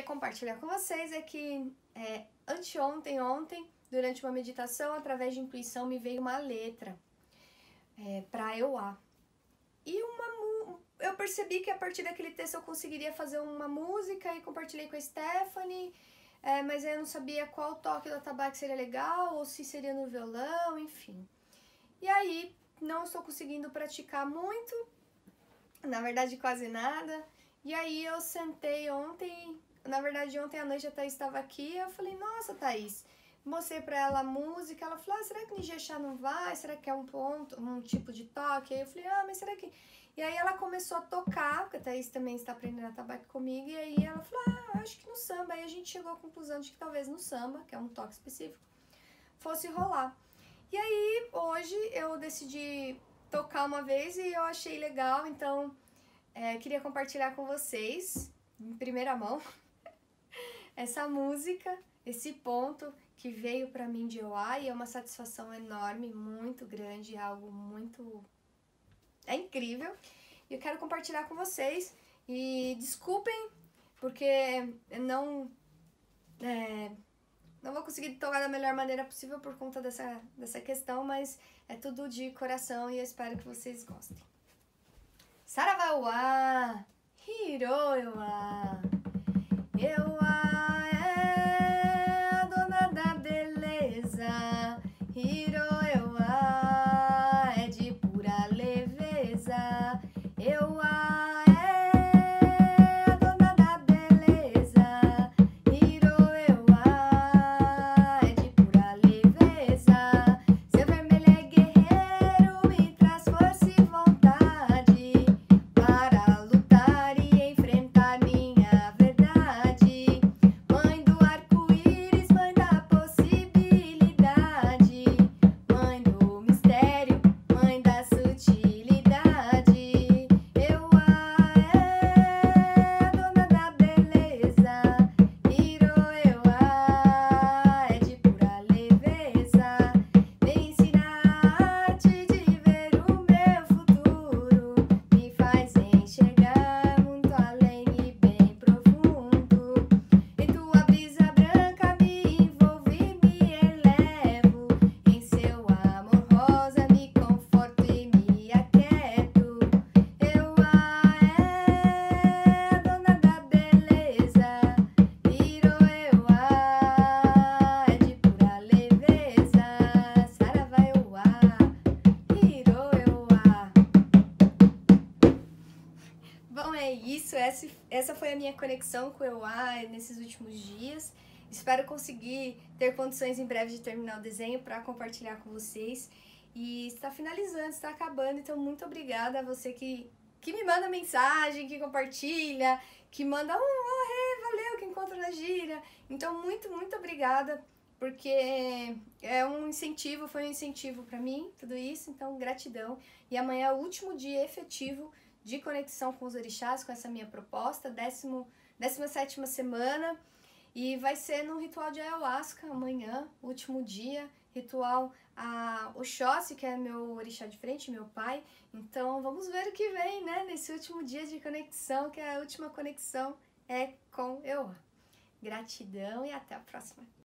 queria compartilhar com vocês é que ontem, durante uma meditação, através de intuição, me veio uma letra para Ewá. E eu percebi que a partir daquele texto eu conseguiria fazer uma música e compartilhei com a Stephanie, mas aí eu não sabia qual toque do atabaque seria legal, ou se seria no violão, enfim. E aí, não estou conseguindo praticar muito, na verdade quase nada. E aí eu sentei ontem, na verdade ontem à noite a Thaís estava aqui, eu falei, nossa Thaís, mostrei pra ela a música, ela falou, ah, será que Nijexá não vai? Será que é um ponto, um tipo de toque? Aí eu falei, ah, mas será que... E aí ela começou a tocar, porque a Thaís também está aprendendo atabaque comigo, e aí ela falou, ah, acho que no samba. Aí a gente chegou à conclusão de que talvez no samba, que é um toque específico, fosse rolar. E aí hoje eu decidi tocar uma vez e eu achei legal, então... queria compartilhar com vocês, em primeira mão, essa música, esse ponto que veio pra mim de Ewá, e é uma satisfação enorme, muito grande, algo muito... é incrível. E eu quero compartilhar com vocês, e desculpem, porque eu não vou conseguir tocar da melhor maneira possível por conta dessa questão, mas é tudo de coração e eu espero que vocês gostem. Saravá Ewá, Ri Ro Ewá, Ewá é a dona da beleza, Ri Ro Ewá é de pura leveza, Ewá é a dona da beleza, Ri Ro Ewá é de pura leveza, seu vermelho é guerreiro, me traz força e vontade. Essa foi a minha conexão com o Ewá nesses últimos dias. Espero conseguir ter condições em breve de terminar o desenho para compartilhar com vocês. E está finalizando, está acabando, então muito obrigada a você que me manda mensagem, que compartilha, que manda valeu, que encontro na gíria. Então muito obrigada, porque é um incentivo, foi um incentivo para mim, tudo isso, então gratidão. E amanhã é o último dia efetivo de conexão com os orixás, com essa minha proposta, 17ª semana, e vai ser num ritual de Ayahuasca amanhã, último dia, ritual a Oxóssi, que é meu orixá de frente, meu pai, então vamos ver o que vem, né, nesse último dia de conexão, que a última conexão é com Ewá. Gratidão e até a próxima!